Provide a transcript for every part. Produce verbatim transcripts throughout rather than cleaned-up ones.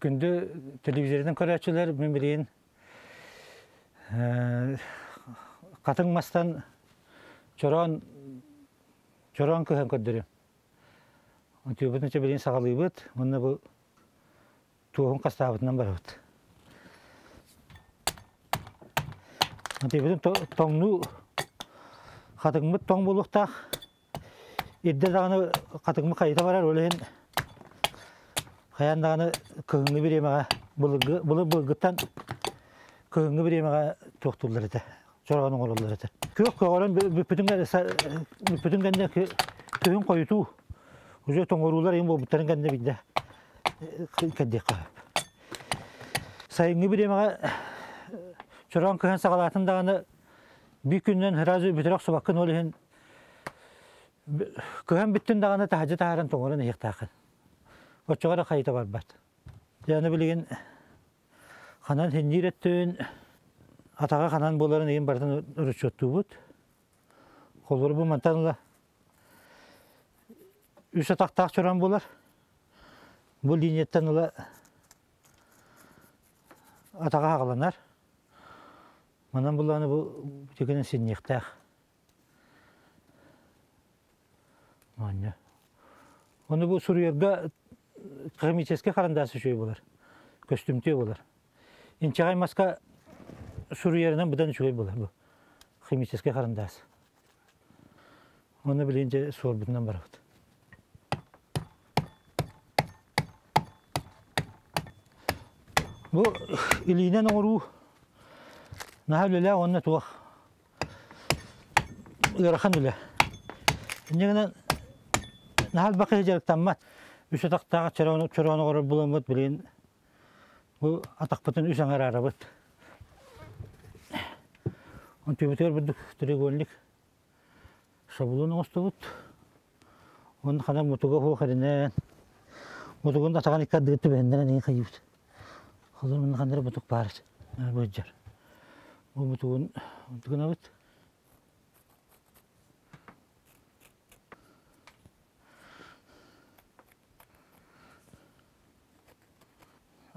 Gündü televizyon kararçılar mümkün katılmasdan çoran çoran köhön kadırı. Çünkü bunun için birini sağlayıbıd, bununla bu tuhum kastabından barıbıd. Çünkü bunun tonu katılmı ton bulukta, iddia dağını katılmı kayıta varar öyle. Hayandağını kıhını bireyim ağa, bılı bılgıttan kıhını bireyim ağa toğtullar ete, çorağının olurlar ete. Kök koğuran bütün kendine köyün koyutu, uca toğurular en bu bütlerin kendine binde kendine koyup. Sayını bireyim ağa, çorağın kıhın sağalatın dağını bir günden hırazı bütürek su bakın olayın. Kıhın bütün dağını tahacı taharan toğuran eğik tağın. O çoğara kayıta var bat. Yani bilgin, kanan hindiyir ettiğin, atağa kanan boların eğin bardan örüş yottuğu bud. Kolları bu mantanla, üç atak tağ çoran bolar. Bu linyetten ola atağa haqalanar. Manan bulanı bu tekinin sinnek tağ. Onu bu suruyarga kıhmiçeske karandası şöyle bolar, köstümtüye bolar. İnçağay maska suru yerinden budan şöyle bolar bu, kıhmiçeske karandası. Onu bilince sor bundan bıraktı. Bu iliğine oru, nahalüle onunla tuğak. Yarakanüle. İnceğinden nahal bakı hecelik tammat. Üç atak tağa çırağını korar bulamıd bileyin. Bu atak pıtın üç anar arabıd. On tübütör bulduk, türegönlük. Şabulun oğuzdu bud. Onun kanan mutuğa hoğarından. Mutuğun atağın ikkat dığıttı beğendiren en kayıbıd. Kılın bunun kanları mutuğ bağırır. Böccar. Bu mutuğun mutuğuna bud.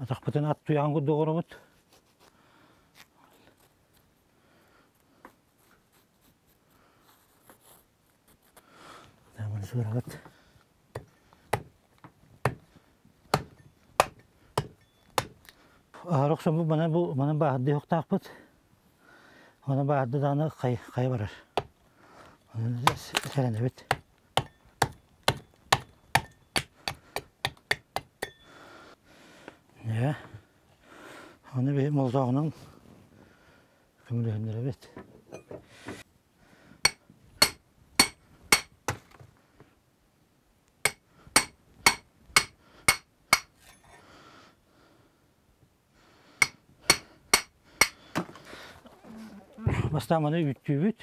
Atak bütün at duyan kudu korumut. Tamam, şuraya at. Ağırıksın bu, bana bu, bana bağırdı yok takpıt. Bana bağırdı dağına kay, kaybarar. Onu da selen evet. Ya, onu bir moldağının kümülüğünler evet. Bastan bana üttüğü büt.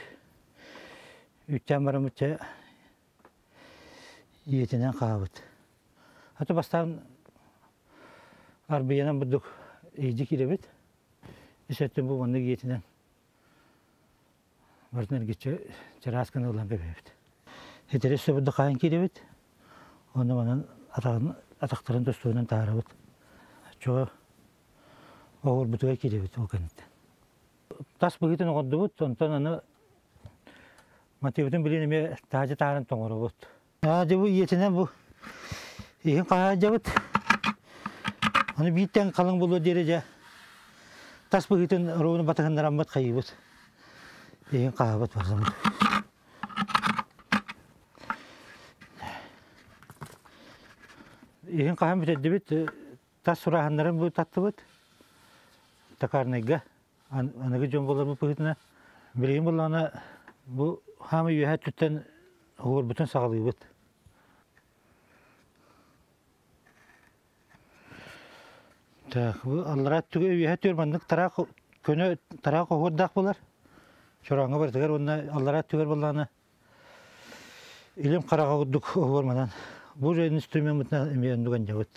Ütten varım ütte yiyetinden kahvıt. Hatta bastan Arbiye'den bulduk, eğdik ilebet. İşlettim bu vanlık yetinden. Vartın ergeçe, çırağızkını olan bebeğibet. Heteresle bulduk kayınki ilebet. Ondan bana atakların dostluğundan tarabıt. Çoğu oğul buduğa kilebet o kanıttan. Tas bıgıtın oğuddu bud, ondan onu matibet'in bilinime tacı tarın toğuru bud. Ağacı bu yetinden bu. İkin kağıca bud. Onu bitten kalın bulu derece tas bıgıtın ruhunu batığından ambat kayıbıd. Eğin kahabat var zaman. Eğin kaham büteddi büt, tas surahınların bu tatlı büt. Takarnıgı, anıgı jombolar bu bıgıtına. Bileğin bulağına bu hamı yühe tütten uğur bütün sağlığı büt. Allah'a tüge üyehe tüyürmanlık könü tarağı kohur dağ bular. Çoran'a bırtıgar onunla Allah'a tüger bulağına ilim karağa kudduk kohurmadan. Bu jayın üstümen mutna emeyen dugan javut.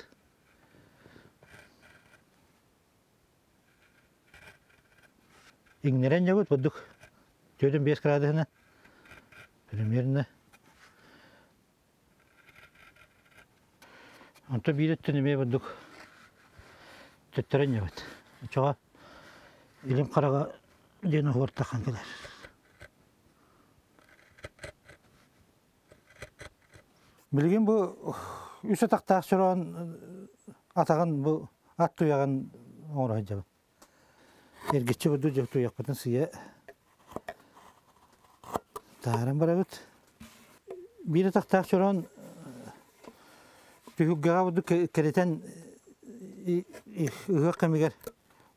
İgneren javut bulduk. Gördüm beş kadehine. Primerine. Anta bir ettinime bulduk. Tüttürün evet. Çoğa ilim karaga dene horta kankiler. Bilgim bu üç atakta şuran atakan bu at tuyagan oracağım. Ergeci bu duca tuyak patın siye. Tarım barabut. Bir atakta şuran büyük gavdu kereten ıhı kamiger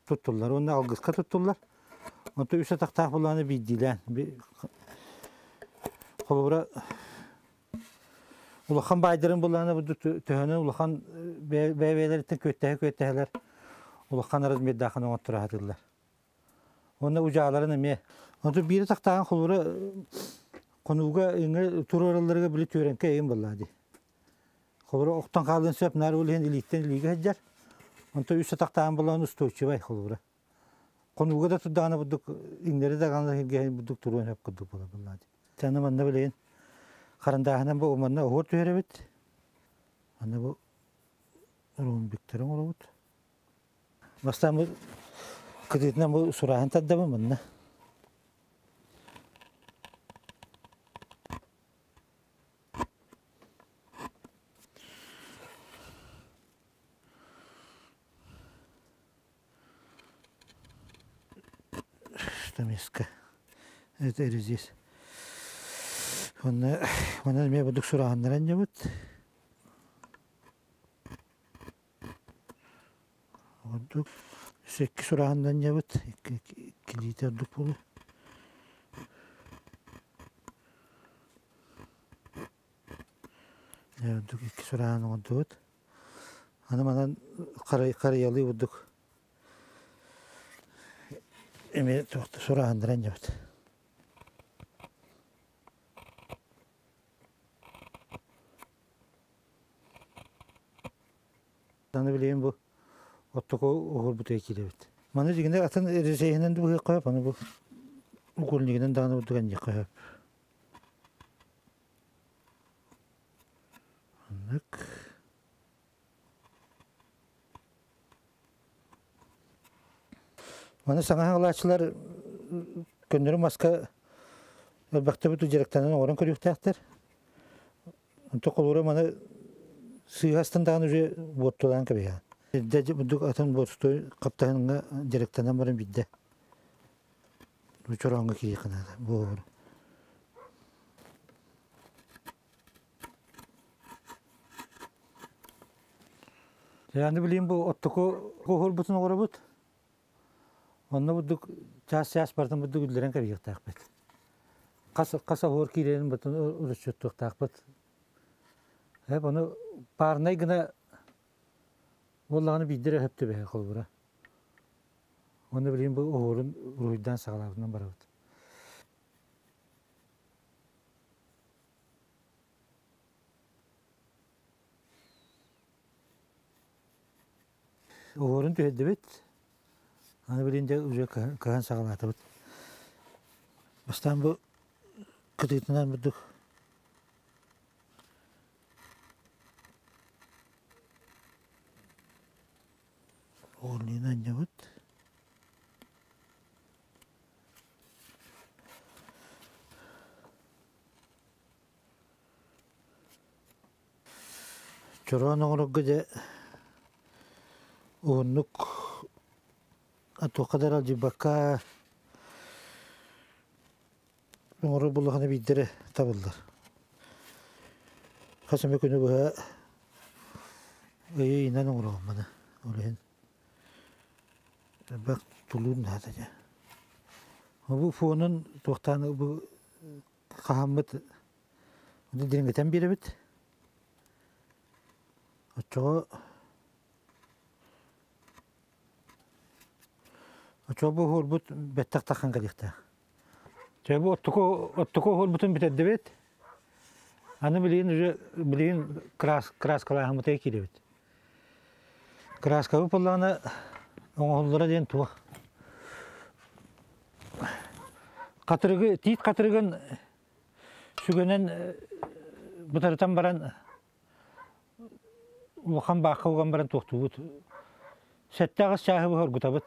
tuttular. Onu algıska tuttular. Onu üç atakta bulanı bir dilen bir kolbura Ulakan baydırın bulanı bu töhönü, ulakan beyveler için köttehe kötteheler, ulakan arız bir dağını ona tura hatırlar. Onda ucağaların emeği. Onda biri taktağın kulura, konuğa turu aralarına bile törenke eğin bulladı. Kulura oktan kaldığını sebep, nar ulihin ilikten iliğe haccar. Onda üstü taktağın bulanı ustoyçı vay kulura. Konuğa da tuddağını bulduk, inleri de kanlı hilgeyi bulduk, turuğunu hep kudduk bulladı. Tanımanını bileyin. Karındağının bu umarına uğur tüherevit. Anne bu ruhun büktürün olabut. Bastan bu kıdetinden bu surahın taddamı mınna. Что миска. Это или здесь. Onlar, onlar mı yaptık surağınların yapıp, olduk, sekki surağından yapıp, kilidi olduk bunu. Olduk iki surağın olduk, hanımdan karayalı olduk, emir surağınların yapıp. Anı bileyim bu ottuk oğul bu tekil evet. Manıcı günde atın rezeyhinden de bu koyup anı bu okulun günde dağını bu dağını koyup. Anlık. Manı sana ağaçlar gönderim maska elbette bu tücerekten oran körüyük tahtır. Antok olur ama Sıyıhastan dağın ücre borttuğudan kabe ya. Dede bulduk atın borttuğu kaptağınla direktenden varın bidde. Bu çorağınla ki yıkınadı. Bu olur. Yani bileyim bu ottuku kohol butun oğra but. Onunla bulduk çağız çağız partın bulduk üdülerin kabe yık takip et. Kasa hor kilerin butun uruç yuttuk takip et. Hep onu parnay gına vallahi bildire hepti be kolbura. Onu bileyim bu oğurun ruhundan sağlarından baravat. Oğurun tüheddi bit. Onu bileyim de uca kıran sağlardı bit. Bastan bu kıtıkından bulduk. Oğurluğundan yapıp. Çoruğun oğurluğu gıda oğurluğu atı o kadar alıcı baka oğurluğu bulluğunu bildire tabırlar. Kasım ekünü bu iyi inan oğurluğum bana. Oğurluğun. Bak tulun hataca. Bu fonun tohtanı bu kahamet, onu dengeten bir evet. Aço, aço bu horbut betak takan kadikta. Çünkü bu otko otko horbutun biter devet. Anne biliyin biliyin kras kras kala hamutay ki devet. Kras kabı polana. Oğullara den tuğ. Katırığı, tiyit katırıgın sügenen bu tarıtan baran uğan bakı uğan baran tohtuğut. Sette ağız sahibi horgutabıt.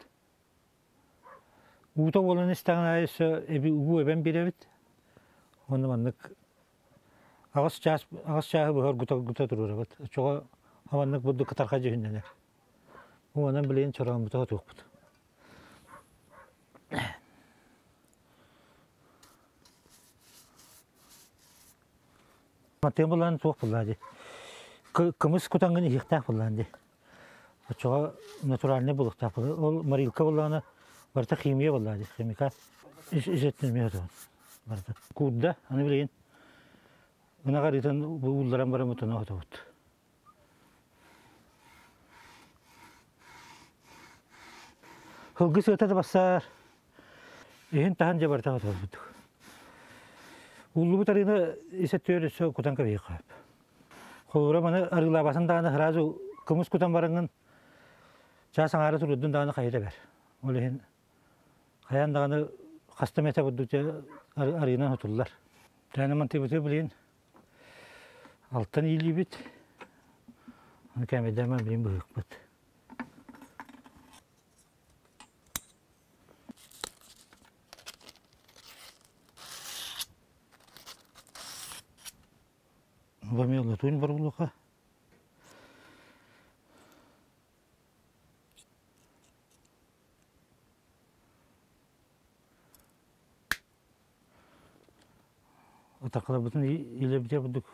Uğuta olan istağın ayısı ebi uğu eben birevit. Ondan anlık ağız sahibi horguta dururabıt. Çoğa havanlık buddu kıtarka cehündeler. Ondan bileyin çorağın butağı tohbut. Matematik bulan çok bulandı. Kımız kutangın ihtiyaç bulandı. Çoğu natural ne bulduk tabi. O marilka bulanı, varta kimya bulandı. Kimya iş işletmiyordu. Varta kudda, hani bileyin. Ona karıtan bu ulların var mı tanımadı. Hulgis ötede basar. İhin tahanca varta varta bulduk. Ulu bu tarihinde ise tüyörüsü kutan kabeyi kayıp. Kulura bana arıla basın dağına hırazu kımız kutan barının çağsan ağrı turudun dağına kayıda ver. Öyleyken kayan dağını kastım ete buldukça arıyla hutullar. Tanımın tibeti bileyin. Alttan iyiliği bit. Onu kemedemem bileyin bu hükmet. Vamiyla tuğun var buluğa. Atakla bütün ile bitiye bulduk.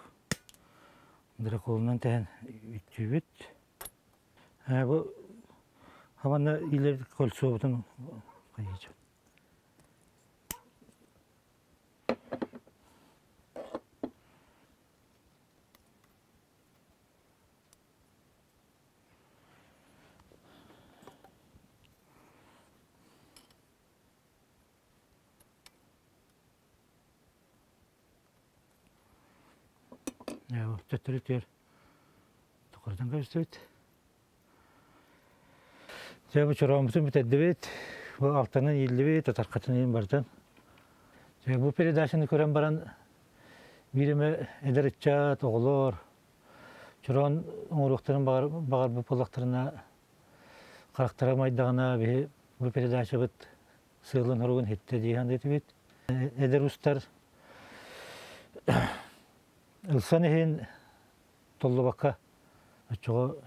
Drakolundan tehen ütübüt. Ha bu havanda ile kolsu bütün kayıcı. Tötürütür. Tokardan gösterdi. Cevap çorabımızın müteddebet. Bu altının yildibi, tatar katının bardan. Bu peridaşını gören baran birime eder iççat, oğulur. Çorağın oğulukların bağır bu polaklarına, karaktara maydağına, bu peridaşı bit, sığılın horuğun hitte diyen dedi bit. Eder ustar. Ilsan ehin tollu bakka çoğu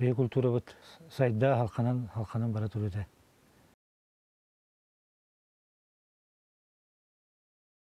bir kültürü sayda halkanan halkanan bara türü de.